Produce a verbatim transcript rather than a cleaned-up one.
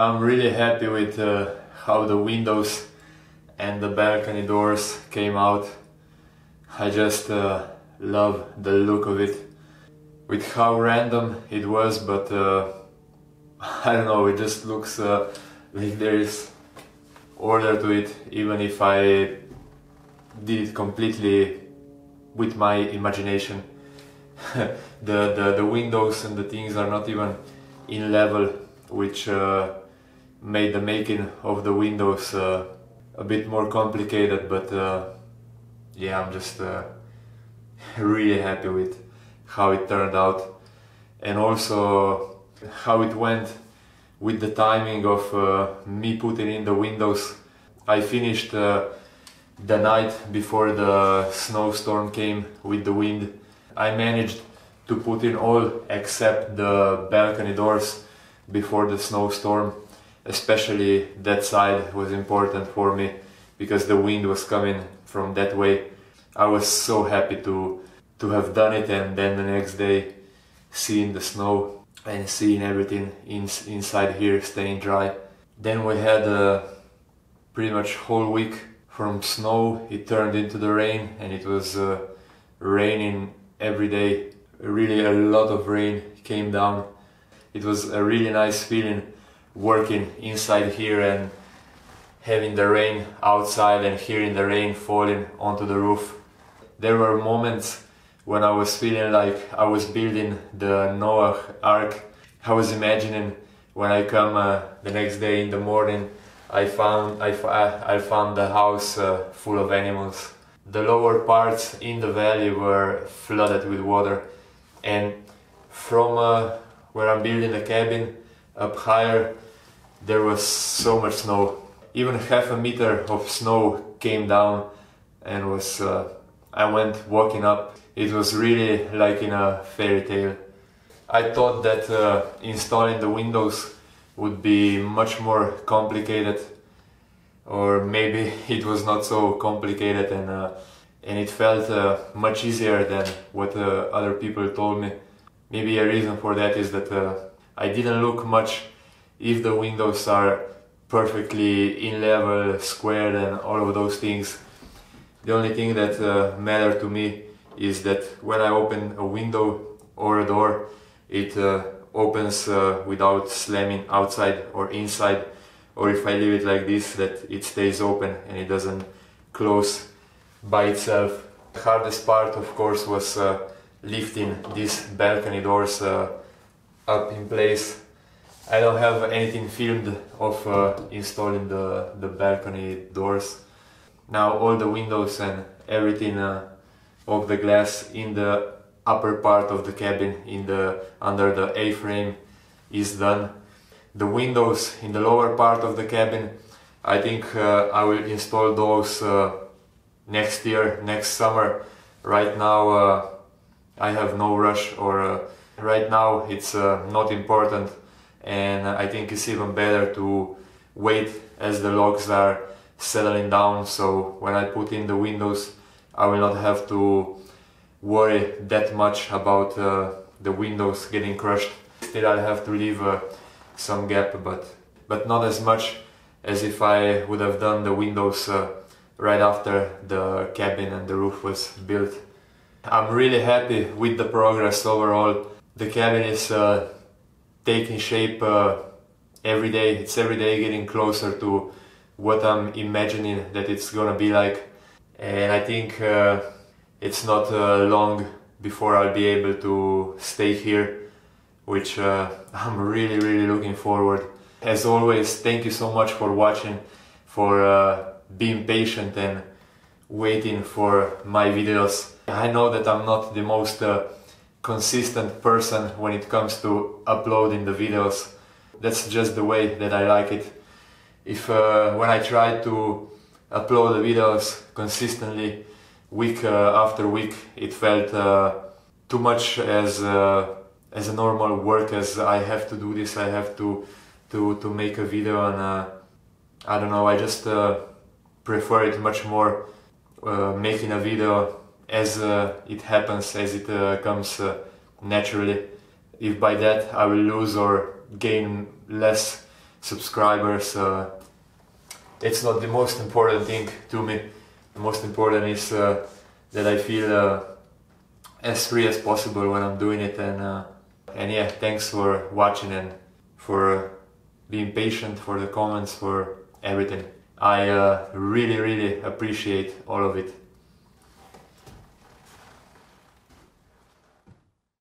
I'm really happy with uh, how the windows and the balcony doors came out. I just uh, love the look of it. With how random it was, but uh, I don't know, it just looks uh, like there is order to it, even if I did it completely with my imagination. the, the, the windows and the things are not even in level, which uh, made the making of the windows uh, a bit more complicated, but uh, yeah, I'm just uh, really happy with how it turned out, and also how it went with the timing of uh, me putting in the windows. I finished uh, the night before the snowstorm came with the wind. I managed to put in all except the balcony doors before the snowstorm. Especially that side was important for me because the wind was coming from that way. I was so happy to to have done it, and then the next day seeing the snow and seeing everything in, inside here staying dry. Then we had a pretty much whole week from snow. It turned into the rain, and it was uh, raining every day. Really a lot of rain came down. It was a really nice feeling working inside here and having the rain outside and hearing the rain falling onto the roof. There were moments when I was feeling like I was building the Noah's Ark. I was imagining when I come uh, the next day in the morning, I found, I, I found the house uh, full of animals. The lower parts in the valley were flooded with water, and from uh, where I'm building the cabin up higher, there was so much snow. Even half a meter of snow came down, and was uh, I went walking up. It was really like in a fairy tale. I thought that uh, installing the windows would be much more complicated, or maybe it was not so complicated, and uh, and it felt uh, much easier than what uh, other people told me. Maybe a reason for that is that uh, I didn't look much if the windows are perfectly in level, squared and all of those things. The only thing that uh, mattered to me is that when I open a window or a door, it uh, opens uh, without slamming outside or inside, or if I leave it like this, that it stays open and it doesn't close by itself. The hardest part, of course, was uh, lifting these balcony doors uh, up in place. I don't have anything filmed of uh, installing the, the balcony doors. Now all the windows and everything uh, of the glass in the upper part of the cabin, in the under the A-frame, is done. The windows in the lower part of the cabin, I think uh, I will install those uh, next year, next summer. Right now uh, I have no rush, or uh, right now it's uh, not important, and I think it's even better to wait as the logs are settling down, so when I put in the windows I will not have to worry that much about uh, the windows getting crushed. Still I'll have to leave uh, some gap, but but not as much as if I would have done the windows uh, right after the cabin and the roof was built. I'm really happy with the progress overall. The cabin is uh, taking shape uh, every day. It's every day getting closer to what I'm imagining that it's gonna be like, and I think uh, it's not uh, long before I'll be able to stay here, which uh, I'm really really looking forward. As always, thank you so much for watching, for uh, being patient and waiting for my videos. I know that I'm not the most uh, consistent person when it comes to uploading the videos. That's just the way that I like it. If uh, when I try to upload the videos consistently week uh, after week, it felt uh, too much as uh, as a normal work, as I have to do this, I have to to, to make a video, and uh, I don't know, I just uh, prefer it much more uh, making a video as uh, it happens, as it uh, comes uh, naturally. If by that I will lose or gain less subscribers, uh, it's not the most important thing to me. The most important is uh, that I feel uh, as free as possible when I'm doing it, and uh, and yeah, thanks for watching and for being patient, for the comments, for everything. I uh, really really appreciate all of it.